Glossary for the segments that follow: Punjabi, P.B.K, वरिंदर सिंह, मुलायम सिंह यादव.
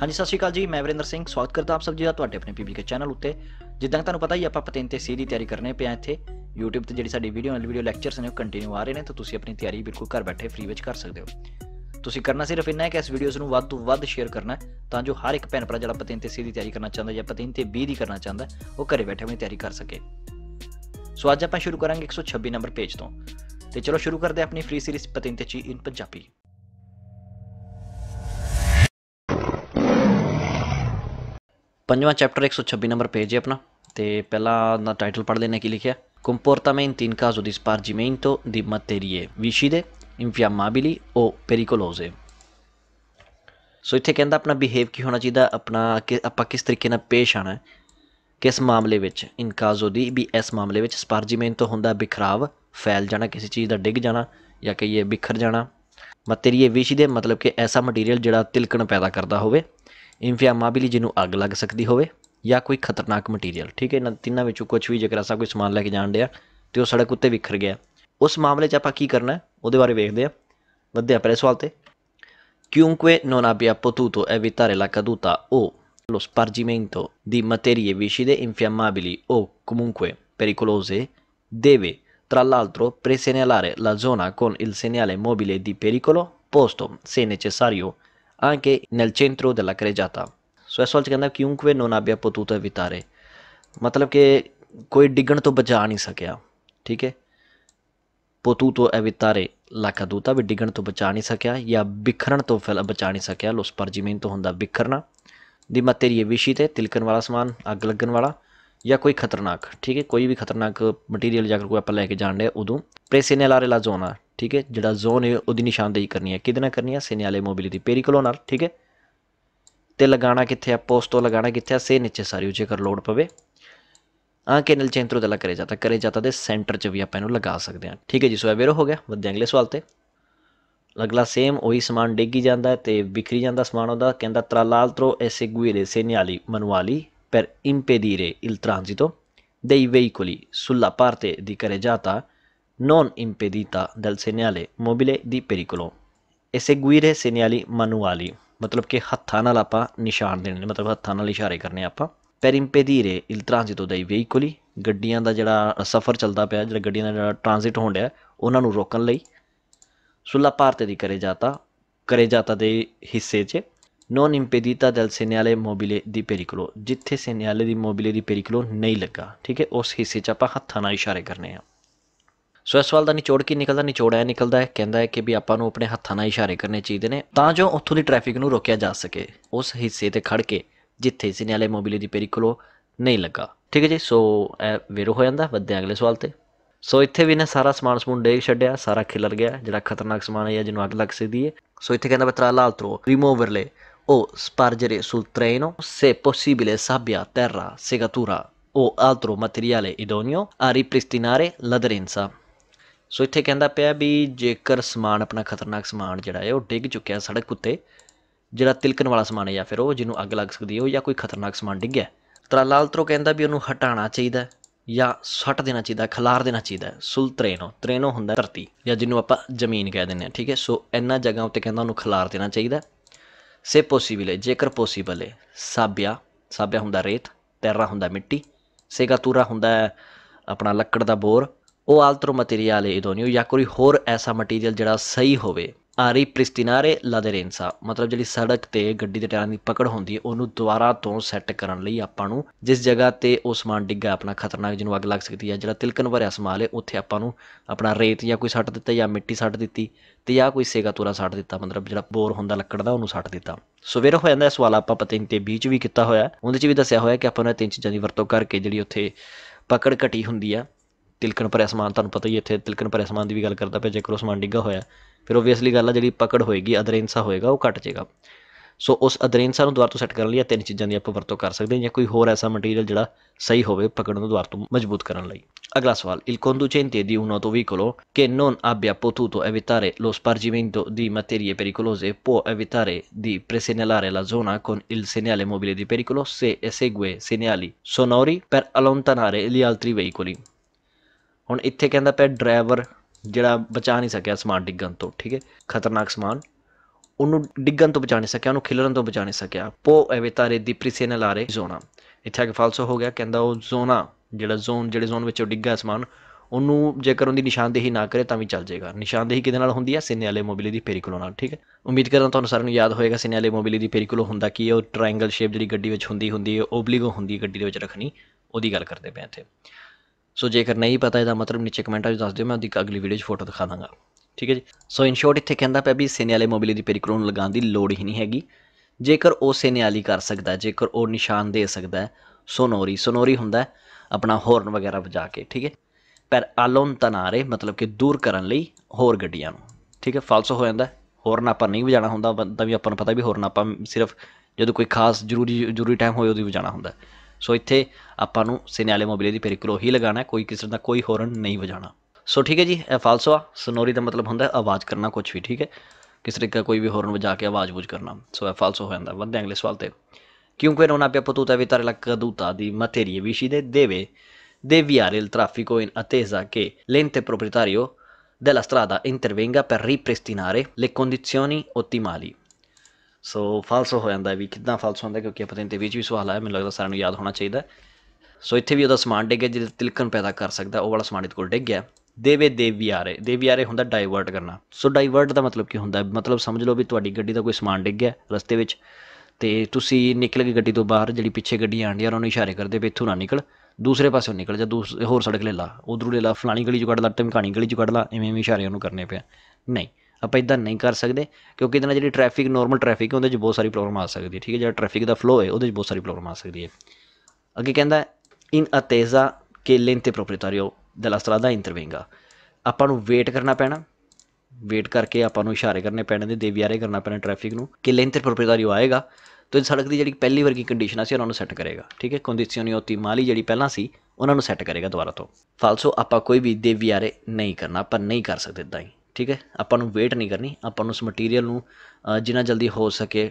हाँ जी सत श्री अकाल जी, मैं वरिंदर सिंह स्वागत करता आप सब जी का तुहाडे अपने पीबीके चैनल उत्ते। जिद्दां तुहानूं पता ही आपां पतैंते सी दी तैयारी करने पे इत्थे यूट्यूब ते जिहड़ी साडी वीडियो लैक्चर्स ने कंटिन्यू आ रहे हैं, तो तुसीं अपनी तैयारी बिल्कुल घर बैठे फ्री विच कर सकते हो। तुसीं करना सिर्फ इन्ना है कि इस वीडियोस नूं वध तों वध शेयर करना है तां जो हर एक भैन भरा जिहड़ा पतैंते सी दी तैयारी करना चाहता या पतैंते 20 दी करना चाहता है वो घरे बैठे अपनी तैयारी कर सके। सो अज आपां शुरू करांगे 126 नंबर पेज तो। चलो शुरू करते हैं अपनी फ्री सीरीज पतैंते ची इन पंजाबी। पंजवां चैप्टर 126 नंबर पेज है अपना। तो पहला ना टाइटल पढ़ लेने की लिखा कुम्पोर्तामेन तीन काजो दी स्पार्जीमेंटो दी मतेरिए विशिदे इन्फियामाबिली ओ पेरिकोलोजे। सो इत्थे कहता अपना बिहेव की होना चाहिए, अपना आपा किस तरीके नाल पेश आना है किस मामले में। इन काजो दी भी इस मामले में स्पार्जीमेंटो होंदा बिखराव, फैल जाना, किसी चीज़ का डिग जाना या कहिए बिखर जाना। मतेरिए विशिदे मतलब कि ऐसा मटीरियल जिहड़ा तिलकण पैदा करता होवे। इन्फियामाबिली जिन्हों अग लग सकती होवे या कोई खतरनाक मटीरियल। ठीक है, इन तिन्हां विचों कुछ भी जेकर ऐसा कोई समान लैके जाण दिया तो सड़क उत्ते विखर गया, उस मामले आपां की करना है उहदे बारे वेखदे आ। वधदे आ पहले सवाल ते क्यूंकवे नोन आबिया पोतूतो एवितारे ला कदूता ओ लो स्पार्जीमेंटो दी मतेरिए विशिदे इन्फियामाबिली ओ कमुंक्वे पेरिकोलोजे देवे tra l'altro presegnalare la zona con il segnale mobile di pericolo posto se necessario anche nel centro della crejata। सो इस सवाल कहता क्योंकि नोन आबिया पोतूतो एवितारे मतलब कि कोई डिगण तो बचा नहीं सकिया। ठीक है, पोतूतो एवितारे ला कदूता भी डिगण तो बचा नहीं सकिया या बिखरण तो फैल बचा नहीं सकिया। लो स्पार्जीमेंट तो होंदा बिखरना, दी मतेरिए विशिदे तिलकन वाला समान, अग लगन वाला या कोई खतरनाक। ठीक है, कोई भी खतरनाक मटीरियल जाकर कोई आप लैके जाने उदों प्रेसेनियालारे ला जोना। ठीक है, जिहड़ा जोन है वो निशानदेही करनी है, किदे नाल करनी है सेनियाले मोबिली दी पेरिकलो नाल। ठीक है, तो लगाना कित्थे आ पोस्टो, लगाना कित्थे आ से नीचे सारी जेकर लोड़ पवे आ के नल चैंतरो दला करे जाता, करे जाता दे सेंटर च भी आपां इहनूं लगा सकते हैं। ठीक है जी, सो एवेरो हो गया। वधदे अगले सवाल ते अगला सेम उही समान डिग्गी जाता है तो बिखरी जाता समान उहदा। कहंदा tra l'altro eseguire segnali manuali per impedire il transito dei veicoli sulla parte di carreggiata non impedita dal segnale mobile di pericolo। eseguire segnali manuali मतलब कि हत्था नाल आपां निशान देने, मतलब हत्था नाल इशारे करने आपां। per impedire il transito dei veicoli गड्डियां दा जिहड़ा सफ़र चलदा पिया, जिहड़ा गड्डियां दा जिहड़ा ट्रांजिट होण डिया उहनां नूं रोकण लई। sulla parte di carreggiata carreggiata दे हिस्से च non impedita dal segnale mobile di pericolo जिथे segnale di mobile di pericolo नहीं लगा। ठीक है, उस हिस्से च आपां हत्था नाल इशारे करने आ। सो इस सवाल का निचोड़ की निकलता, निचोड़ है निकलता है कहता है कि भी आपां नूं अपने हत्थां नाल इशारे करने चाहिए ने तां जो उत्थों दी ट्रैफिक नूं रोकिया जा सके, उस हिस्से ते खड़ के जिथे सिनेले मोबिले दी पेरिकलो नहीं लगा। ठीक है जी, सो वेरो हो जाता। वधदे अगले सवाल ते सो इत्थे भी इन्हें सारा समान समून डेग छड्डिया, सारा खिलर गया जिहड़ा खतरनाक समान है या जिन्हों अग लग सकती है। सो इत्थे कहता tra l'altro rimuoverle o spargere sul treno se possibile sabbia, terra, segatura o altro materiale idoneo a ripristinare l'aderenza। सो इत्थे कहता पाया भी जेकर समान अपना खतरनाक समान जिहड़ा है वो डिग चुक्या सड़क उत्ते, जिहड़ा तिलकन वाला समान है या फिर वो जिन्हों अग लग सकती है या कोई खतरनाक समान डिग्या, tra l'altro कहता भी उन्होंने हटाना चाहिए या सट देना चाहिए, खिलार देना चाहिए। सुल त्रेनो, त्रेनो होंदा धरती या जिन्हों आप जमीन कह देने। ठीक है, सो इन्हां जगह उत्ते कहता उन्होंने खिलार देना चाहिए। से पॉसिबल है जेकर पॉसिबल है, साबिया, साबिया होंदा रेत, तैरा होंदा मिट्टी, सेगातूरा होंदा अपना लक्कड़ का बोर, ਉਹ ਆਲਤਰੋ ਮਟੀਰੀਅਲ ਇਦੋਨਿਓ ਜਾਂ ਕੋਈ ਹੋਰ ਐਸਾ ਮਟੀਰੀਅਲ ਜਿਹੜਾ ਸਹੀ ਹੋਵੇ। ਆਰੀ ਪ੍ਰਿਸਟਿਨਾਰੇ ਲਾਦਰੇਂਸਾ मतलब ਜਿਹੜੀ ਸੜਕ ਤੇ ਗੱਡੀ ਦੇ ਟਾਇਰਾਂ ਦੀ ਪਕੜ ਹੁੰਦੀ ਹੈ ਉਹਨੂੰ ਦੁਬਾਰਾ ਤੋਂ ਸੈੱਟ ਕਰਨ ਲਈ ਆਪਾਂ ਨੂੰ ਜਿਸ ਜਗ੍ਹਾ ਤੇ ਉਹ ਸਮਾਨ ਡਿੱਗਾ ਆਪਣਾ ਖਤਰਨਾਕ ਜਿਹਨੂੰ ਅੱਗ ਲੱਗ ਸਕਦੀ ਹੈ, ਜਿਹੜਾ ਤਿਲਕਣ ਭਰਿਆ ਸਮਾਨ ਹੈ ਉੱਥੇ ਆਪਾਂ ਨੂੰ ਆਪਣਾ ਰੇਤ ਜਾਂ ਕੋਈ ਸੱਟ ਦਿੱਤਾ ਜਾਂ ਮਿੱਟੀ ਸੱਟ ਦਿੱਤੀ ਤੇ ਜਾਂ ਕੋਈ ਸੇਗਾ ਤੂਰਾ ਸੱਟ ਦਿੱਤਾ, ਮਤਲਬ ਜਿਹੜਾ ਬੋਰ ਹੁੰਦਾ ਲੱਕੜ ਦਾ ਉਹਨੂੰ ਸੱਟ ਦਿੱਤਾ। ਸੋ ਵੇਰ ਹੋ ਜਾਂਦਾ ਇਹ ਸਵਾਲ ਆਪਾਂ ਪਤੈਂਤੇ 20 ਚ ਵੀ ਕੀਤਾ ਹੋਇਆ, ਉਹਦੇ ਚ ਵੀ ਦੱਸਿਆ ਹੋਇਆ ਕਿ ਆਪਾਂ ਨੂੰ ਤਿੰਨ ਚੀਜ਼ਾਂ ਦੀ ਵਰਤੋਂ ਕਰਕੇ ਜਿਹੜੀ ਉੱਥੇ ਪਕੜ ਘਟੀ ਹੁੰਦੀ ਆ। तिलकन भरिया समान, तुहानूं पता ही इत्थे तिलकन भरिया समान की भी गल करता पे, जेकर समान डिग्गा होया फिर ओबवियसली गल आ जिहड़ी पकड़ होएगी अधरेंसा होएगा वो घट जाएगा। सो उस अधरेंसा नूं दोबारा तो सैट करन लई तीन चीज़ां दी आपां वरतों कर सकदे हां, जां कोई होर ऐसा मटीरियल जिहड़ा सही होवे पकड़ नूं दोबारा तो मजबूत करन लई। अगला सवाल il conducente di un autovicolo che non abbia potuto evitare lo spargimento di materie pericolose può evitare di presegnalare la zona con il segnale mobile di pericolo se esegue segnali sonori per allontanare gli altri veicoli। हुण इत्थे कहता पे driver जिहड़ा बचा नहीं सकिया समान डिगन तो, ठीक है खतरनाक समान, उन्होंने डिगन तो बचा नहीं सकिया, उन्होंने खिलरन तो बचा नहीं सकिया। पो एवे तारे दी प्रिसेना लारे जोना इत्थे आके फालसो हो गया, कहता वो जोना जिहड़ा जोन जिहड़े जोन विच डिग्गा समान उन्होंने जेकर उनकी निशानदेही ना करे तो भी चल जाएगा। निशानदेही किहदे नाल हुंदी है? सिनेले मोबिली दी पेरीकुलो नाल। ठीक है, उम्मीद करा तुहानूं सारिआं नूं याद होएगा सिनेले मोबिली दी पेरीकुलो हुंदा की है। वो ट्रायंगल शेप जिहड़ी गड्डी विच हुंदी है, ओबलिगो हुंदी गड्डी दे विच रखनी, उहदी गल करदे पए इत्थे। सो जेकर नहीं पता इसदा मतलब नीचे कमेंटां विच दस दिओ, मैं उहदी अगली वीडियो फोटो दिखा दांगा। ठीक है जी। सो इन शॉर्ट इत्थे कहंदा पिया भी सिनेले मोबिली दी पेरीकुलो नूं लगाउण दी लोड़ ही नहीं हैगी, जेकर वो सिनेली कर सकता है, जेकर वो निशान दे सकता है। सोनोरी सोनोरी हुंदा अपना हॉर्न वगैरह वजा के। ठीक है, पर आलोन तनारे मतलब कि दूर करने लिए होर गड्डियां। ठीक है, फालसो हो जाता है। होरन आप नहीं बजाना होंदा, तभी अपन पता भी होरन आप सिर्फ जो कोई खास जरूरी टाइम हो बजाना होंदा। सो इत्थे आपां सिनेले मोबिली दी पेरीकुलो ही लगाना है, कोई किसी का कोई होरन नहीं बजाना। सो ठीक है जी, ए फालसो आ। सनोरी का मतलब होंदा आवाज़ करना कुछ भी। ठीक है, किसी का कोई भी होरन बजा के आवाज़ बूज करना। सो ए फालसो हो जाता। वधदे अगले सवाल ते, क्योंकि रोना पे पतूता भी तारे लग दूता दी materie vicine दे देवे deviare il traffico in attesa che l'ente proprietario della strada intervenga per ripristinare le condizioni ottimali। सो फालसो हो जाता है भी, कितना फालसो होंगे क्योंकि अपने इनते भी सवाल है, मैं लगता सारे याद होना चाहिए। सो इतने भी वह समान डिग गया जो तिलकन पैदा कर सकता, वह वाला समान इतने को डिग गया। देवे देवियारे, देवियारे होंगे डाइवर्ट करना। सो डाइवर्ट का मतलब की होंगे, मतलब समझ लो भी तुहाडी गड्डी का कोई समान डिग गया रस्ते में, तो तुसी निकल के गड्डी तो बाहर जी पिछे गड्डियां आंदियां उन्होंने इशारे करते भी इतों ना निकल, दूसरे पासों निकल जा, दूसरे होर सड़क ले ला, उधरों ले ला, फलानी गली चो कड़ ला, ढमकानी गली चो कड़ ला, इवें इशारे उन्होंने करने पे। नहीं, आप इदा नहीं कर सकते, क्योंकि इतना जी ट्रैफिक नॉर्मल ट्रैफिक है, उन्हें बहुत सारी प्रॉब्लम आ सकती है। ठीक है, जो ट्रैफिक का फ्लो है वो बहुत सारी प्रॉब्लम आ सकती है। अगे कहता इन अतेजा के लेंते प्रोप्रेटारियो दला स्ट्रादा इंतरवेंगा, आपां नूं वेट करना पैना, वेट करके आपको इशारे करने पैने, देवियारे करना पैना ट्रैफिक नूं कि लेंते प्रोप्रेटारियो आएगा तो सड़क की जी पहली वर्गी कंडीशन से उन्होंने सैट करेगा। ठीक है, कंडीशन होती माली जी पहला सी उन्होंने सैट करेगा दोबारा तो। फालसो आपा कोई भी देवियारे नहीं करना, आप नहीं कर सकते इदा ही। ठीक है, आपू वेट नहीं करनी, आपू उस मटीरियल जिन्ना जल्दी हो सके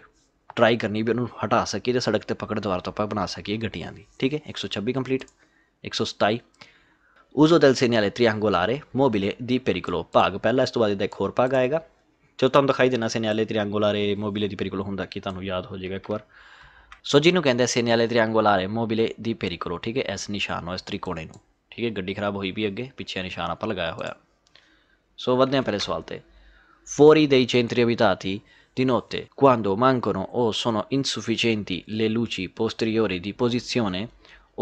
ट्राई करनी भी उन्होंने हटा सकी तो सड़क पर पकड़ दोबारा तो आप बना सकी गड्डियां की। ठीक है, 126 कंप्लीट। 127 उजो दिल से नाले त्रियांगोलारे मोबिले दी पेरीकुलो भाग पहला, इस तो बाद एक होर भाग आएगा जो तुम दिखाई देना। सिनेले त्रियांगोलारे मोबिले दी पेरीकुलो होंगे कि तुहानूं याद हो जाएगा एक बार। सो जिन्होंने कहते हैं सिनेले त्रियांगोलारे मोबिले दी पेरीकुलो। ठीक है, इस निशान इस त्रिकोणे को। ठीक है, गड्डी खराब हुई भी अगे पिछे निशान आप लगाया होया। सो वधदे आं पहले सवाल ते, फोरी देई centri abitati di notte quando mancano o sono insufficienti le luci posteriori di posizione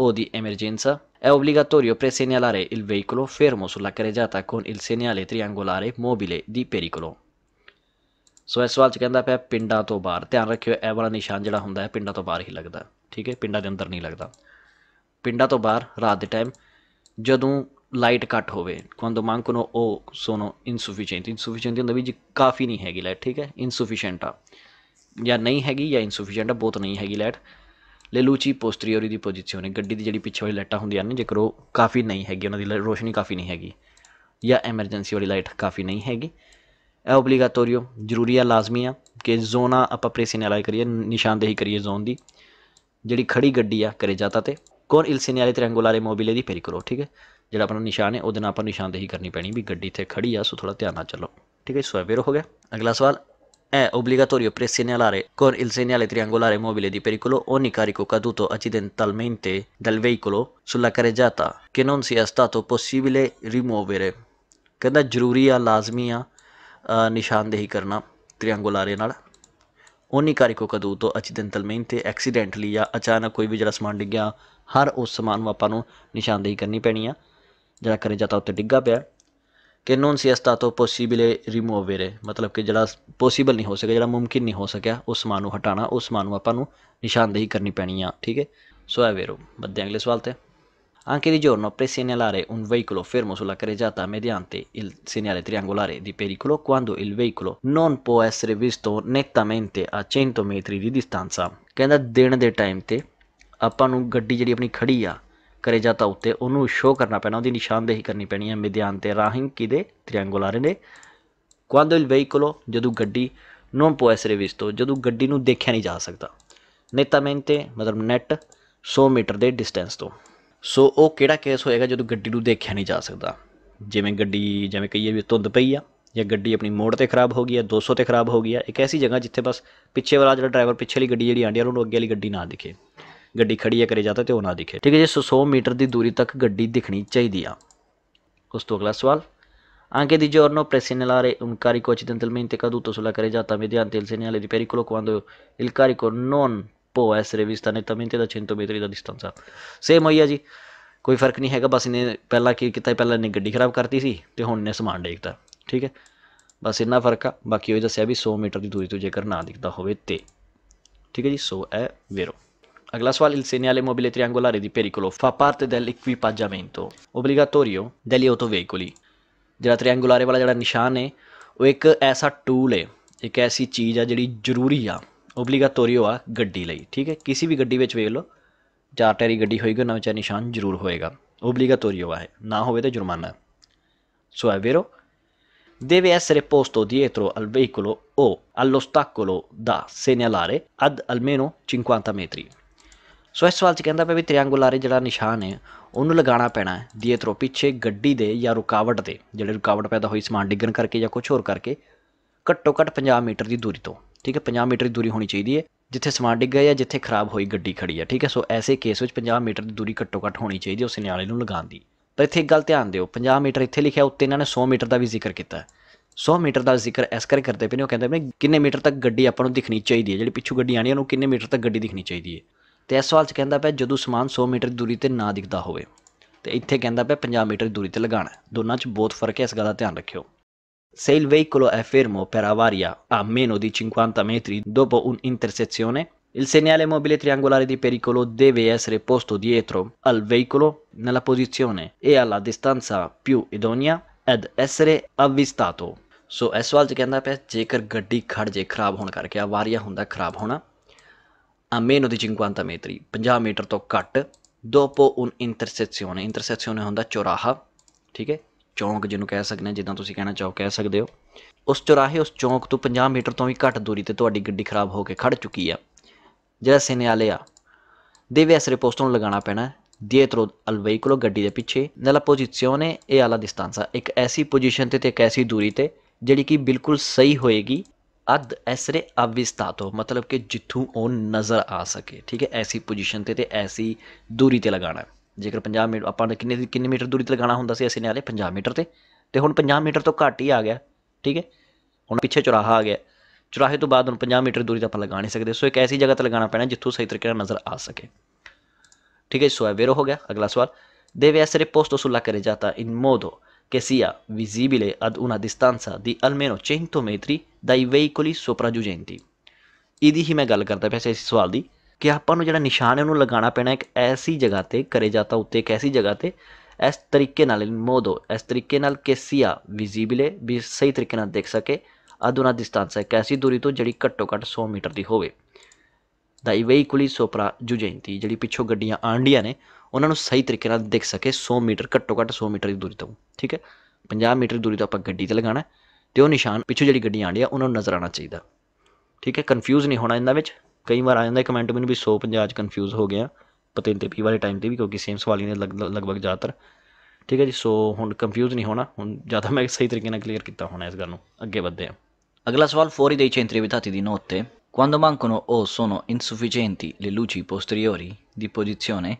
o di emergenza è obbligatorio presegnalare il veicolo fermo sulla carreggiata con il segnale triangolare mobile di pericolo। सो इस सवाल कहता पाया पिंडा तो बाहर, ध्यान रखियो ए वाला निशान जो होंगे है पिंडा तो बाहर ही लगता। ठीक है, पिंडा के अंदर नहीं लगता। पिंडा तो बाहर रात के टाइम जदों लाइट घट होवे, quando mancano o sono insufficienti, insufficienti होंगे भी जी काफ़ी नहीं हैगी लाइट। ठीक है, insufficient आ या नहीं हैगी या insufficient आ बहुत नहीं हैगी लाइट। लेलूची पोस्ट्रीओरी दी पोजिशन गड्डी की जी पिछे वाली लाइटा होंगे ने, जेकर वो काफ़ी नहीं हैगी, उन्होंने रोशनी काफ़ी नहीं हैगी या एमरजेंसी वाली लाइट काफ़ी नहीं हैगी, ओब्लिगाटोरियो जरूरी है लाजमी आ कि जोना आप प्रेसिनेला करिए निशानदेही करिए जोन की जी खड़ी गड्डी आ करे जाता तो कौन इल सिनेले त्रियांगोलारे मोबिले दी पेरीकुलो। ठीक है, जो अपना निशान है वह आप निशानदेही करनी पैनी भी गड्डी इतने खड़ी आ, सो थोड़ा ध्यान ना चलो। ठीक है, सो फिर हो गया अगला सवाल è obbligatorio presegnalare con il segnale triangolare mobile di pericolo ogni carico caduto accidentalmente dal veicolo sulla carreggiata che non sia stato possibile rimuovere। ਕਹਿੰਦਾ ਜ਼ਰੂਰੀ ਆ ਲਾਜ਼ਮੀ ਆ ਨਿਸ਼ਾਨਦੇਹੀ ਕਰਨਾ ਤ੍ਰਿਆਂਗੋਲਾਰੇ ਨਾਲ ogni carico caduto accidentalmente accidentally ਜਾਂ ਅਚਾਨਕ ਕੋਈ ਵੀ ਜਿਹੜਾ ਸਮਾਨ ਡਿੱਗਿਆ ਹਰ ਉਸ ਸਮਾਨ ਨੂੰ ਆਪਾਂ ਨੂੰ ਨਿਸ਼ਾਨਦੇਹੀ ਕਰਨੀ ਪੈਣੀ ਆ ਜਿਹੜਾ carreggiata ਉੱਤੇ ਡਿੱਗਾ ਪਿਆ कि नॉन सियासता तो पॉसीबले रिमूवेरे मतलब कि जरा पॉसीबल नहीं हो सके, जरा मुमकिन नहीं हो सकिया उस समान को हटाना, उस समान को आपां निशानदेही करनी पैनी आ। ठीक है, सो है वेरो बदे अगले सवाल ते, anche di giorno presegnalare un veicolo fermo sulla carreggiata mediante il segnale triangolare di pericolo quando il veicolo non può essere visto nettamente a 100 metri di distanza। कहता दिन के टाइम से आपां नूं गड्डी जिहड़ी अपनी खड़ी आ करे जाता उत्ते उन्होंने शो करना पैना, वो निशानदेही करनी पैनी है मिध्यान ते राहिंग कि त्रियांगोलारे ने quando il veicolo जदों गड्डी non può essere visto जदों गड्डी नूं देखा नहीं जा सकता नेतामेंते मतलब नैट 100 मीटर के डिस्टेंस तो। सो वह केड़ा केस होएगा जदों गड्डी नूं देखा नहीं जा सकता, जिवें गड्डी जिवें कहिए भी धुंद पई आ या गड्डी अपनी मोड़ पर खराब हो गई है, 200 पर खराब हो गई है। एक ऐसी जगह जिते बस पिछले वाला जो ड्राइवर पिछले वाली गड्डी जी आँदी है उन्होंने अगे वाली गड्डी ना दिखे, गड्डी खड़ी है करे जाता तो वह ना दिखे। ठीक है जी, 100 मीटर की दूरी तक गड्डी दिखनी चाहिए आ। उस तो अगला सवाल, आंके दी जोरनो प्रेसिनेलारे उमकारिको अचितंतलमेंते कदूतो सुला करे जाता मेदियांतेल सेनियाले रिपेरिकोलो क्वांदो इलकारिको नॉन पो एस रेविस्तानेंते दा 100 मीटर दा डिस्टेंस। सेम होई है जी, कोई फर्क नहीं हैगा, बस इन्हें पहला की किता पहला इन्हें गड्डी खराब करती सी ते हुण इन्हें समान देखता। ठीक है, बस इन्ना फर्क आ, बाकी वही दस्या भी 100 मीटर की दूरी तो जेकर ना दिखता होवे ते। ठीक है जी, सो है वेरो। अगला सवाल, इल सेने आले मोबिले त्रियांगोलारे दी पेरिकोलो फा पार्ते देल इक्विपाजामेंटो ओब्लिगाटोरियो देल ऑटो वेहिकोली। जिहड़ा त्रियांगुलारे वाला जिहड़ा निशान है वो एक ऐसा टूल है, एक ऐसी चीज़ है जिहड़ी जरूरी आ, ओब्लिगाटोरियो आ गड्डी लई। ठीक है, किसी भी गड्डी वेच वेख लो, चार टायरी गड्डी होएगी ना चाहे निशान जरूर होएगा, ओब्लिगाटोरियो आ है, ना होवे तो जुर्माना। सो है वेरो, deve essere posto dietro al veicolo o all'ostacolo da segnalare ad almeno 50 metri। सो इस सवाल च कहता भी त्रियांगुलारे जिहड़ा निशान है उन्होंने लगाना पैना है दिएत्रो पिछे गड्डी दे या रुकावट दे, जिहड़े रुकावट पैदा हुई समान डिगन करके या कुछ होर करके, घट्टो घट्ट 50 मीटर की दूरी तो। ठीक है, 50 मीटर की दूरी होनी चाहिए है जिथे समान डिग गया या जिथे खराब हुई गड्डी खड़ी है। ठीक है, सो ऐसे केस में 50 मीटर की दूरी घट्टो घट्ट होनी चाहिए उस सिग्नल नूं लगाउण दी। पर इत्थे एक गल ध्यान दिओ, 50 मीटर इत्थे लिखिया, उत्ते इन्होंने 100 मीटर का भी जिक्र किया। 100 मीटर का जिक्र इस करके करते पे ने, कहते ने किन्ने मीटर तक गड्डी आपां नूं दिखनी चाहिए है, जिहड़ी पिछू गड्डी आनी उन्होंने किन्ने मीटर तक गड्डी दिखनी चाहिए। तो इस सवाल च कहता पे जो समान 100 मीटर दूरी पर ना दिखता हो, इत्थे कहता पे 50 मीटर दूरी पर लगाना है। दोनों च बहुत फर्क है, इस गल का ध्यान रखियो। से इल veicolo è fermo per avaria a meno di 50 metri dopo un'intersezione, il segnale mobile triangolare di pericolo deve essere posto dietro al veicolo nella posizione e alla distanza più idonea ed essere avvistato। सो इस सवाल च कहता पे जेकर गड्डी खड़ जे खराब होने करके, आवारिया होंदा खराब होना, आ मेनो दी 50 मीटरी 50 मीटर तो घट, दोपो उन इंटरसैक्शन, इंटरसैक्शन होंदा चौराहा। ठीक है, चौंक जिन्हों कह सकते हैं, जिदा तुम कहना चाहो कह सकते हो। उस चौराहे उस चौंक तो 50 मीटर तो भी घट दूरी ते तुहाडी गड्डी खराब होकर खड़ चुकी है, जिहड़ा सिग्नल आ देवे ऐसरे पोस्ट नूं लगाना पैना है दिएत्रो अल वेहिकलो, गड्डी दे पिछे नैला पोजिशियोने ए आला डिस्टेंसा, एक ऐसी पोजिशन ते एक ऐसी दूरी ते जिहड़ी कि बिल्कुल सही होएगी, अद ऐसरे अविस्तातो, मतलब कि जिथों वो नज़र आ सके। ठीक है, ऐसी पोजिशन ते ऐसी दूरी ते लगाना है। जेकर 50 मीटर आपां किन्ने मीटर दूरी ते लगाना हुंदा सी असीं नाले 50 मीटर ते हुण 50 मीटर तो घट ही आ गया। ठीक है, हुण पिछे चौराहा आ गया, चौराहे तो बाद 50 मीटर दूरी तो आप लगा नहीं सकते, सो एक ऐसी जगह पर लगाना पैना जितों सही तरीके नज़र आ सके। ठीक है, सो वेरो हो गया। अगला सवाल, deve essere posto sulla carreggiata in modo che sia visibile ad una distanza di almeno 100 metri dai veicoli sopraggiungenti। इदी ही मैं गल करता पैसे इस सवाल की कि आपको जो निशान है उन्होंने लगाना पैना एक ऐसी जगह पर, carreggiata उत्ते एक ऐसी जगह पर, इस तरीके नाल मोदो इस तरीके नाल che sia visibile भी सही तरीके नाल देख सके, अदुना डिस्टेंस है एक ऐसी दूरी तो जी घट्टो घट्ट 100 मीटर की होवे, दाई वेहिकली सोपरा जुजेंती, जी पिछों गड्डियां आंडिया ने उन्होंने सही तरीके नाल दिख सके 100 मीटर घट्टो घट्ट 100 मीटर की दूरी तो। ठीक है, 50 मीटर दूरी तो आप गड्डी ते लगाना तो वह निशान पिछों जी गड्डियां आंडिया उन्होंने नज़र आना चाहिए। ठीक है, कन्फ्यूज़ नहीं होना। इन्होंने कई बार आ जाता है कमेंट मैनू भी 150 कन्फ्यूज़ हो गया, पता नहीं 20 वाले टाइम से भी, क्योंकि सेम सवाल ही ने लगभग ज़्यादातर। ठीक है जी, सो हुण कन्फ्यूज़ नहीं होना, हुण ज़्यादा मैं सही तरीके नाल क्लीयर किया होना इस गल नूं। अगे बढ़ते हैं। अगला सवाल, fuori dai centri abitati di notte, quando mancano o sono insufficienti le luci posteriori di posizione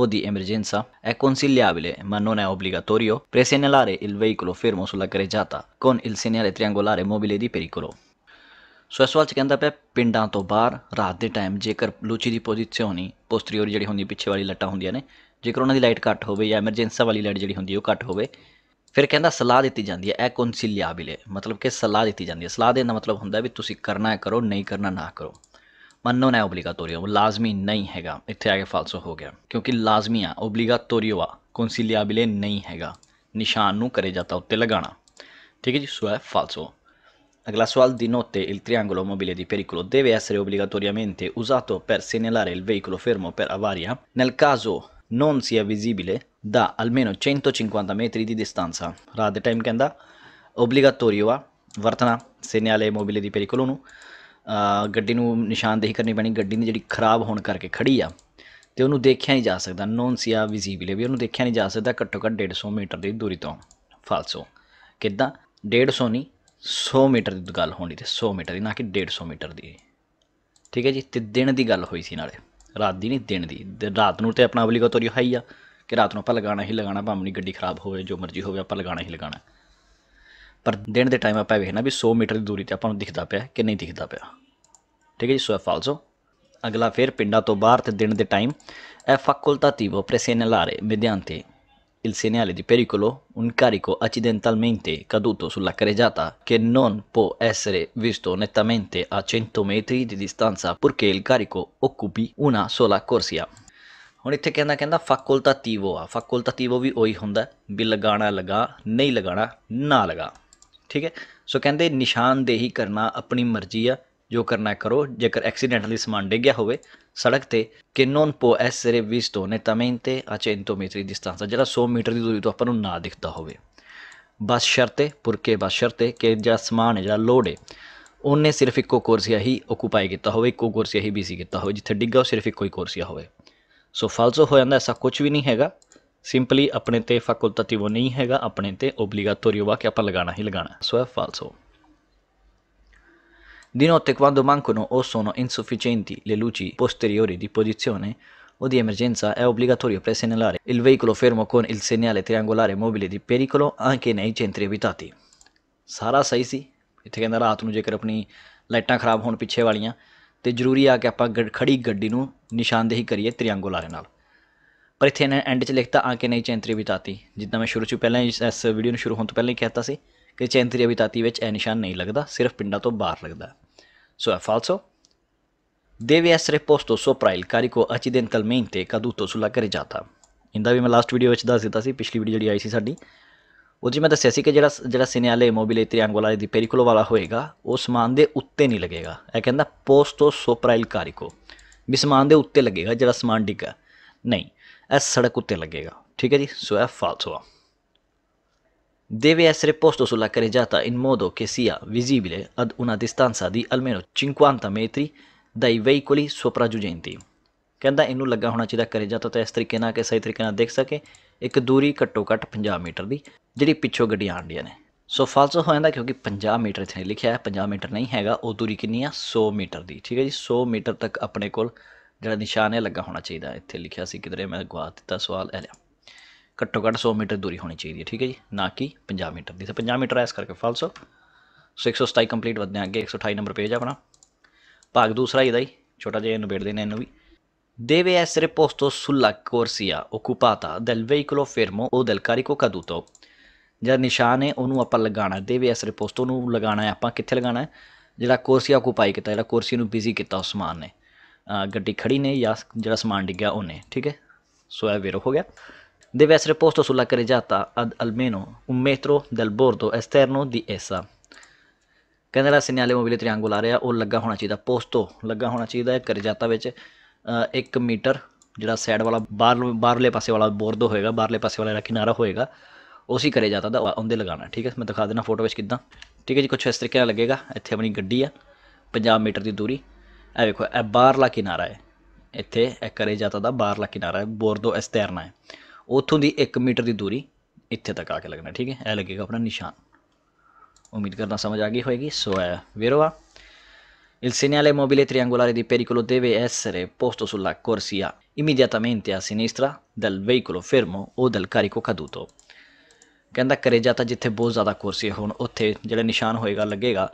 o di emergenza, è consigliabile, ma non è obbligatorio, presignalare il veicolo fermo sulla carreggiata con il segnale triangolare mobile di pericolo। सो इस सवाल च कहता पे पिंडां तो बाहर रात दे time जेकर लूची दी पोजिशियोनी पोस्टरीओरी जिहड़ी होंदी पिछे वाली लट्टां होंदियां ने, जेकर उन्हां दी लाइट घट होवे या एमरजेंसा वाली लाइट जिहड़ी होंदी ओह घट होवे, फिर कहता सलाह दी जाती है ए कौंसिलियाबिले, मतलब कि सलाह दी जाती है। सलाह देना मतलब होंदा भी तुसीं करना करो, नहीं करना ना करो। मन्नो ना ओब्लिगाटोरियो लाजमी नहीं हैगा, इत्थे आके फालसो हो गया, क्योंकि लाजमी आ ओब्लिगाटोरियो आ, कौंसिलियाबिले नहीं हैगा, निशान नूं करे जाता उत्ते लगाना। ठीक है जी, सो है फालसो। अगला सवाल, di notte il triangolo mobile di pericolo deve essere obbligatoriamente usato per segnalare il veicolo fermo per avaria nel caso non sia visibile da almeno 150 metri di distanza। रात दे टाइम कहता ओब्लिगाटोरियो आ वरतना सिग्नल मोबिले दी पेरिकोलो नूं, गड्डी नूं निशानदेही करनी पैनी, गड्डी ने जिहड़ी खराब होने करके खड़ी आ ते उहनूं देखिया नहीं जा सकता, नॉन सिया विजिबल भी उहनूं देखिया नहीं जा सकता, घट्टो घट्ट 150 मीटर की दूरी तो। फालसो, किद्दां 150 नहीं 100 मीटर की गल होनी तो 100 मीटर की ना कि 150 मीटर की। ठीक है जी। तो दिन की गल हुई सी नाले, रात की नहीं दिन की। रात को तो अपना ओब्लिगेटोरी हाई आ कि रात को आप लगाना ही लगाना, भावें अपनी गड्डी खराब हो जो मर्जी हो आप लगाना ही लगाना। पर दिन के टाइम आप वेखना भी 100 मीटर की दूरी तो आपको दिखता पाया कि नहीं दिखता पाया। ठीक है जी। So F also. अगला फिर पिंडा तो बाहर तो दिन के टाइम ए फैकल्टाटिवो प्रेसेनेलारे मेदियांते इल सेनेले दी पेरिकोलो उनकारिको अचिडेंटलमेंटे caduto sulla carreggiata che non può essere visto nettamente a 100 metri di distanza purché il carico occupi una sola corsia। हुण इत्थे कहना कहना फैकल्टाटिवो आ, फैकल्टाटिवो भी उही हुंदा भी लगाना लगा नहीं लगाना ना लगा। ठीक है। सो कहंदे निशानदेही करना अपनी मर्जी आ, जो करना करो। जेकर एक्सीडेंटली समान डिग्या होवे सड़क ते कि नॉन पो एसरे विस्तो ने तमेंते अचेंतो मीटरी डिस्टेंस जरा 100 मीटर की दूरी तो अपन ना दिखता होवे। बस शर्ते पुरके बस शर्ते कि जरा समान है जरा लोड है उन्हें सिर्फ एको कोर्सिया ही ऑक्यूपाई किया होवे, एको कोर्सिया ही बीसी किया होवे, जिथे डिग्गा सिर्फ एको ही कोर्सिया होवे। सो फालसो हो जाता ऐसा कुछ भी नहीं हैगा। सिंपली अपने तो फैकल्टाटिवो नहीं हैगा, अपने तो ओब्लिगेटोरियो वा कि आप लगाना ही लगाना। सो फालसो। Di notte quando mancano o sono insufficienti le luci posteriori di posizione o di emergenza è obbligatorio presegnalare il veicolo fermo con il segnale triangolare mobile di pericolo anche nei centri abitati। सारा सही सी। इत्थे कहंदा रात नूं जेकर अपनी लाइटां खराब होण पिछे वालियां ते जरूरी आ कि आपां खड़ी गड्डी नूं निशानदेही करिए त्रियांगुलारे नाल। पर इत्थे इन्हां एंड च लिखता आके नहीं चैंतरी बिताती, जिद्दां मैं शुरू च पहले इस वीडियो नूं शुरू होण तों पहले ही कहता सी कि चैंतरी बिताती विच ए निशान नहीं लगदा, सिर्फ पिंडा तो बाहर लगदा। सो फाल्सो। Deve essere posto sopra il carico accidentalmente caduto sulla carreggiata। इंदा भी मैं लास्ट वीडियो विच दस दिता सी, पिछली वीडियो जी आई सी साडी उस मैं दस्सिया सी कि जिहड़ा सिनेले मोबिले त्रियांगोलारे दी पेरिकोलो वाला होएगा वो समान दे उत्ते नहीं लगेगा। यह कहंदा पोस्टो सोपरा इल कारिको भी समान दे उत्ते लगेगा, जिहड़ा समान डिग्गा नहीं ए सड़क उत्ते लगेगा। ठीक है जी। सो ए फाल्सो आ। Deve essere posto sulla carreggiata in modo che sia visibile ad una distanza di almeno 50 metri dai veicoli sopraggiungenti। कहता इनू लगा होना चाहिए करेजाता तो इस तरीके ना कि सही तरीके ना देख सके एक दूरी घट्टो घट्ट 50 मीटर की जी पिछों गड्डियां आंदियां ने। सो फालसो हो जाता क्योंकि 50 मीटर इतने लिखा है, 50 मीटर नहीं हैगा। वो दूरी कितनी है 100 मीटर की। ठीक है जी। 100 मीटर तक अपने को जो निशान है लगा होना चाहिए। इतने लिखा सी किधरे मैं गवा दिता सवाल है, घट्टो घट्ट 100 मीटर दूरी होनी चाहिए। ठीक है जी, ना कि 50 मीटर की। तो 50 मीटर है इस करके फालसो। सो 127 कंप्लीट बदने आगे 128 नंबर पेज अपना भाग दूसरा ही छोटा जिहा नबेड़ देना इन्हों भी। Deve essere posto sulla corsia occupata del veicolo fermo o del carico caduto। जो निशान है उन्होंने आप लगाना है। Deve essere posto उन्होंने लगाना है आप कितने लगाना है जो कोर्सिया ऑक्यूपाई किया, जो कोर्सिया बिजी किया उस समान ने, गड्डी खड़ी ने या जो समान डिग्या उन्हें। ठीक है। सो यह वेरो हो गया। Deve essere posto sulla carreggiata ad almeno 1 metro dal bordo esterno di essa। कहते सिनेले मोबिले त्रियांगुलारे वो लगा होना चाहिए पोस्टो लगा होना चाहिए करजाता विच 1 मीटर जो सैड वाला बाहरले पासे वाला बोर्डो होएगा, बाहरले पासे वाला किनारा होएगा उसी करजाता दा उंदे लगाना। ठीक है। मैं दिखा देना फोटो विच किदां। ठीक है जी। कुछ इस तरीके लगेगा। इत्थे अपनी गड्डी है 50 मीटर की दूरी, ए देखो ए बाहरला किनारा है, इत्थे ए करजाता दा बाहरला किनारा है, बोर्डो एस्तेरना है, उतों की 1 मीटर की दूरी इतने तक आके लगना। ठीक है। यह लगेगा अपना निशान। उम्मीद करना समझ आ गई होएगी। सो है वेरोवा। Il segnale mobile triangolare di pericolo deve essere posto sulla corsia immediatamente a sinistra del veicolo fermo o del carico caduto। कहता करेजाता जिथे बहुत ज़्यादा कोर्सिया हो उत्थे जो निशान होएगा लगेगा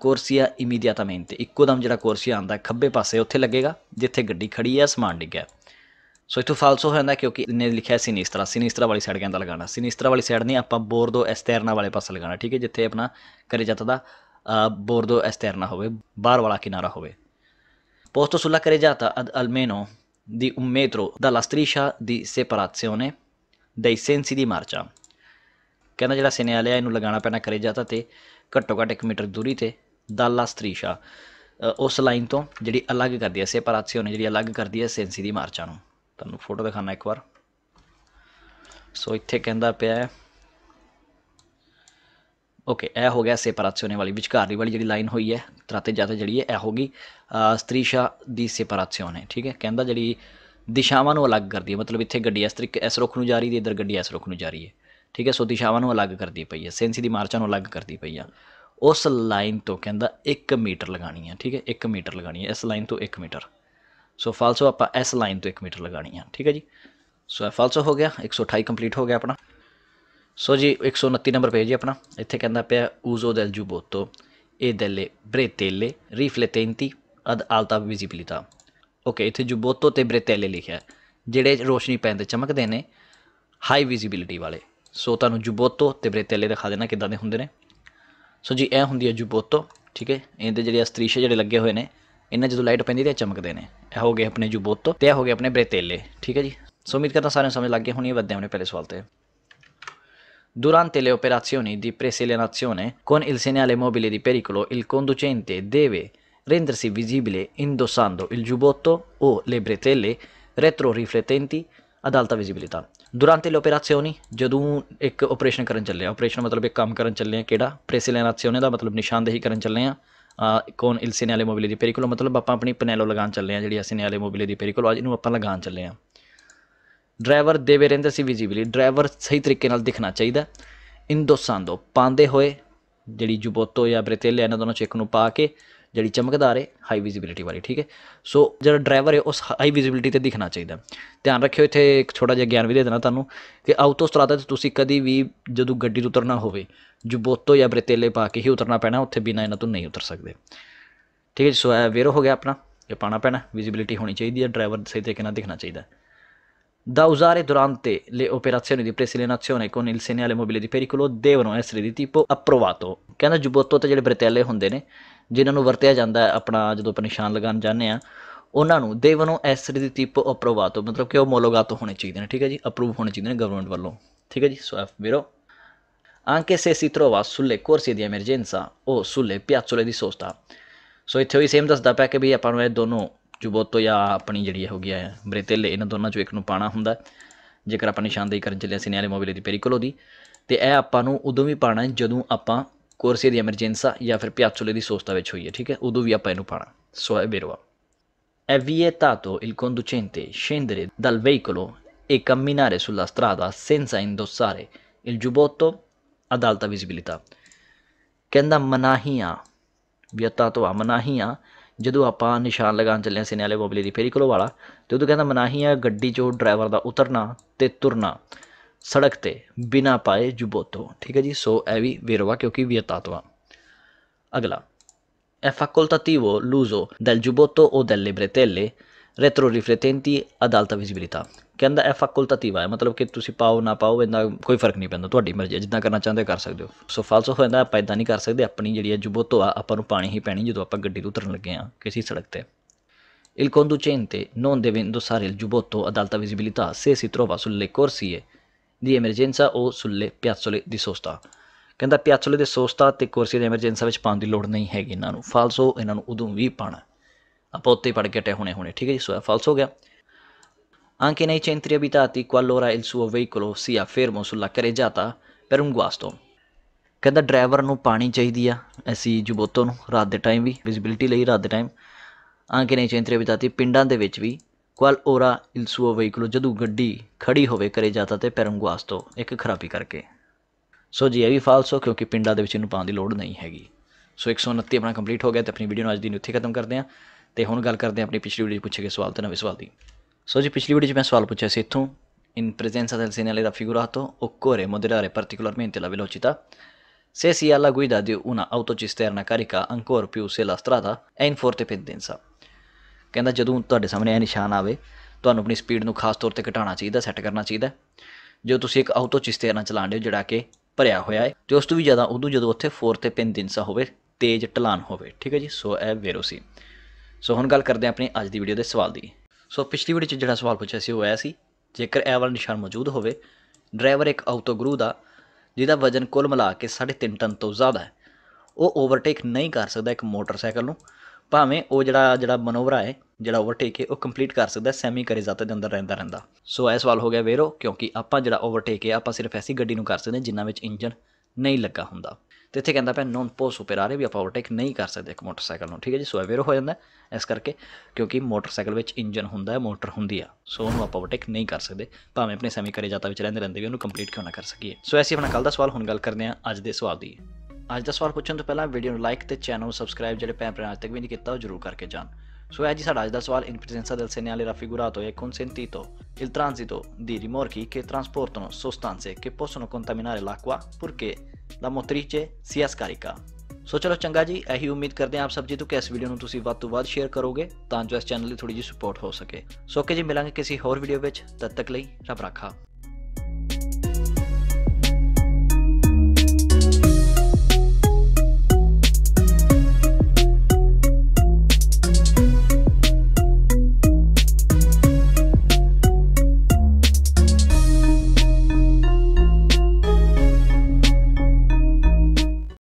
कोर्सिया इमीडियाटामेंटे इक्ोदम जो कोर्सिया आंदा खब्बे पासे उत्थे लगेगा जिथे गड्डी खड़ी है समान डिग्या। सो इतों फालसो हो जाता क्योंकि इन्हें लिखा है सिनिस्त्रा, सिनिस्त्रा वाली साइड कहता लगाना, सिनिस्त्रा वाली साइड नहीं आप बोर्डो एस्तेरना वाले पास लगाना। ठीक है। जिथे अपना करजाता दा बोर्डो एस्तेरना होवे, बाहर वाला किनारा होवे। पोस्टो सुला करजाता अद अलमेनो दी 1 metro dalla striscia di separazione dei sensi di marcia। कहना जो सिनेले है इनू लगाना पैना करजाता तो घट्टो घट्ट 1 मीटर दूरी ते दाला स्त्रीशा उस लाइन तो जी अलग करती है सेपरासियोने जी अलग करती है सेंसी दी मार्चा नूं। तुहानूं फोटो दिखाना एक बार। सो इत्थे कहंदा पिया ओके ए हो गया सेपरासियोने वाली विचकारली वाली जी लाइन हुई है तराते जाते जी ए होगी स्त्रीशा दी सेपरासियोने। ठीक है। कहंदा जी दिशावां नूं अलग करती है मतलब इत्थे गड्डी इस रुख नूं जा रही है, इधर गड्डी इस रुख नूं जा रही है ठीक है, सो दिशावां नूं अलग करती पई है, सेंसी दी मार्चां नूं अलग करती पई है। उस लाइन तो कहता 1 मीटर लगानी है, ठीक है, 1 मीटर लगानी है इस लाइन तो 1 मीटर। सो फालसो आप इस लाइन तो 1 मीटर लगानी है, ठीक है जी। सो फालसो हो गया, 128 कंप्लीट हो गया अपना। सो जी 129 नंबर पेज है अपना, इत्थे कहता पे ऊजो देल जुबोतो ए देले ब्रेतेले रिफ्लेटेंती अद आलता विजिबिलिता। ओके, इत्थे जुबोतो ते ब्रेतेले लिखा है जिहड़े रोशनी पैन ते चमकदे ने, हाई विजिबिलिटी वाले। सो तुहानूं जुबोतो ते ब्रेतेले दिखा देना किदां दे हुंदे ने। सो जी यह होंगी है जुबोतो, ठीक है, इहदे जिहड़े स्त्रीशे जिहड़े लगे हुए ने, इन्हें जो लाइट पैंदी तो चमकते हैं। यह हो गए अपने जुबोतो तो हो गए अपने ब्रेतेले, ठीक है जी। सो उम्मीद करता सारे समझ लग गए होनी। बढ़ते हैं अपने पहले सवाल पर। Durante le operazioni di preselenazione con il segnale mobile di pericolo il conducente deve rendersi visibile indossando il giubbotto o le bretelle retroriflettenti ad alta visibilità। Durante le operazioni, जदों एक ऑपरेशन करन चले, ऑपरेशन मतलब एक काम करन चले हैं, केड़ा प्रेसेलेनाज़ियोने दा मतलब निशानदेही करन चले हैं। कौन इल सिनेले मोबिले दी पेरिकुलो मतलब आप अपनी पनैलो लगा चले हैं, जी सिनेले मोबिले दी पेरिकुलो अज आप लगा चले हैं। ड्राइवर देवे रेंदर सी विजिबिलिटी, ड्राइवर सही तरीके नाल दिखना चाहिए। इंदोसांदो पाते हुए जी जुबोतो या ब्रेतेले इन्होंने दोनों चेक नूं पा के जी चमकदार है हाई विजिबिलिटी वाली, ठीक है। सो जो ड्राइवर है उस हाई विजिबिलिटी से दिखना चाहिए। ध्यान रखियो, इतने एक छोटा जि ज्ञान भी देना तुम्हें कि आउटो स्ट्राटा तुम कभी भी जो गड्डी उतरना हो जुबोतो या ब्रेतेले पा के ही उतरना पैना, उत्थे बिना इन्हां तो नहीं उतर सकते, ठीक है। सो ए वेरो हो गया अपना, ये पाना पैना, विजिबिलिटी होनी चाहिए है, ड्राइवर सही तरीके नाल दिखना चाहिए। Da usare durante le operazioni di preselenazione con il segnale mobile di pericolo devono essere di tipo approvato। कहना जुबोतो तो जिहड़े ब्रेतेले होंदे ने जिन्हां नूं वरतिया जांदा अपना जदों आपां निशान लगाउण जांदे आ, उन्हां नूं devono essere di tipo approvato मतलब कि ओमोलोगातो होने चाहिए ने, ठीक है जी, अप्रूव होने चाहिए ने गवर्नमेंट वालों, ठीक है जी। सो एफ वीरो anche se si trova sulle corsie di emergenza o sulle piazzole di sosta। So इत्थे भी सेम दसदा पिया कि भी आपां नूं दोनों जुबोतो या अपनी जी हो गया है ब्रेतेले, इन्होंने दोनों चो एक पाना होंगे जेकर आप निशानदेही कर चले सिनेले मोबिले दी पेरिकुलो दी, तो यह आपू उदों भी पाना जदों आप कोर्से दी एमरजेंसा या फिर पियाचोले दी सोस्ता विच होई है, ठीक है, उदों भी आप पाना। सो है बेरवा è vietato il conducente scendere dal veicolo e camminare sulla strada senza indossare il giubbotto ad alta visibilità। कहता मनाहियाँ vietato आ मनाहियाँ जदों आप निशान लगा चलें सिनेले मोबिले दी पेरिकुलो वाला, तो उदों कहता मनाहियाँ गड्डी चो ड्राइवर का उतरना तो तुरना सड़क ते बिना पाए जुबोतो, ठीक है जी। सो ए भी वेरवा क्योंकि vietato। अगला è facoltativo l'uso del giubbotto o delle bretelle retroriflettenti ad alta visibilità। कहता è facoltativo है मतलब कि तुसी पाओ ना पाओ इन्ना कोई फर्क नहीं पैंदा, तुहाडी मर्जी है, जिद्दां करना चाहते कर सकते हो। सो फालसो हो जाता, आप इदा नहीं कर सकते, अपनी जी जुबोतो आपां नूं पाणी ही पैनी जदों आपां गड्डी उतरन लगे हाँ किसी सड़क ते। Il conducente non deve indossare il giubbotto ad alta visibilità se si trova sulle corsie di emergenza o sulle piazzole di sosta। कहता पियाचोले दे सोस्ता ते कोर्सी दे एमरजेंसा विच पाउण दी लोड़ नहीं हैगी, इन्हां नूं फालसो, इन्हां नूं उदों भी पाना, आपां उत्ते ही पढ़ के हटे हुणे, ठीक है जी। सो फालसो हो गया। Anche nei centri abitati qualora il suo veicolo sia fermo sulla carreggiata per un guasto। कहता ड्राइवर नूं पानी चाहिदी आ ऐसी जुबोतो नूं रात दे टाइम भी विजिबिलिटी लई, रात दे time. Anche nei centri abitati पिंडां दे विच भी qualora il suo veicolo जदों गड्डी खड़ी होवे carreggiata ते per un guasto एक खराबी करके। सो जी यह भी फालसो क्योंकि पिंडा दे विच इनूं पाउण दी लोड़ नहीं हैगी। सो 129 अपना कंप्लीट हो गया, तो अपनी वीडियो अज दी उत्थे खत्म करते हैं। तो हुण गल करते हैं अपनी पिछली वीडियो पूछे गए सवाल तो नवे सवाल की। सो जी पिछली वीडियो में सवाल पूछा सी इत्थों इन प्रेजेंसा del segnale raffigurato occorre moderare particolarmente la velocità se si alla guida di una autocisterna carica ancor più se la strada è in forte pendenza। कहता जदों तुहाडे सामने यह निशान आवे तुहानूं अपनी स्पीड नूं खास तौर पर घटाना चाहिए, सैट करना चाहिए। जो तुसीं एक autocisterna चला रहे हो जिहड़ा कि भरिया होया है तो उस तो भी ज़्यादा उदू जो उत्थे फोर्थ पेंदिनसा होवे तेज ढलान होवे, ठीक है जी। सो ए वेरो सी। सो हुण गल करते हैं अपनी अज दी वीडियो के सवाल की। सो पिछली वीडियो जिहड़ा सवाल पूछा सी ओह ऐसी जेकर ए वाला निशान मौजूद होवे ड्राइवर एक आउटो ग्रू का जिहदा वजन कुल मिला के 3.5 टन तो ज़्यादा है वो ओवरटेक नहीं कर सकता एक मोटरसाइकिल नूं, भावें वो जिहड़ा मनोवरा है जिहड़ा ओवरटेक है वो कंप्लीट कर सकता है सैमी करेजाते अंदर रहिंदा। सो यह सवाल हो गया वेरो क्योंकि आपां जिहड़ा ओवरटेक है आपां सिर्फ ऐसी गड्डी नूं कर सकते हैं जिन्हां विच इंजन नहीं लगा हुंदा। तो इतने कहता पाया नॉन पोस सुपर आ रहे भी आप ओवरटेक नहीं कर सकते एक मोटरसाइकिल में, ठीक है जी। सो अवेयर हो जाता इस करके क्योंकि मोटरसाइकिल में इंजन होंगे, मोटर होंगी आ, सो उन्होंने आप ओवरटेक नहीं कर सकते भावें अपने सेमी करे जाता रहते भी उन्होंने कंप्लीट क्यों ना कर सकी। सो ऐसी अपना कल का सवाल हम गल करते हैं अज के सवाल की। अज का सवाल पूछने तो पहले वीडियो लाइक तो चैनल सबसक्राइब जो भैन भरा अज तक भी नहीं किया जरूर करके जान। सो है जी साडा अज दा सवाल। इन प्रेजेंसा del señale raffigurato e consentito il transito di rimorchi che trasportano sostanze che possono contaminare l'acqua purché la motrice sia scarica। सो चलो चंगा जी, यही उम्मीद करते हैं आप सब जी तो कि इस वीडियो तुसी वध तो वध शेयर करोगे तो इस चैनल थोड़ी जी सपोर्ट हो सके। सो ओके जी, मिलांगे किसी होर वीडियो में, तद तक लई रब रखा।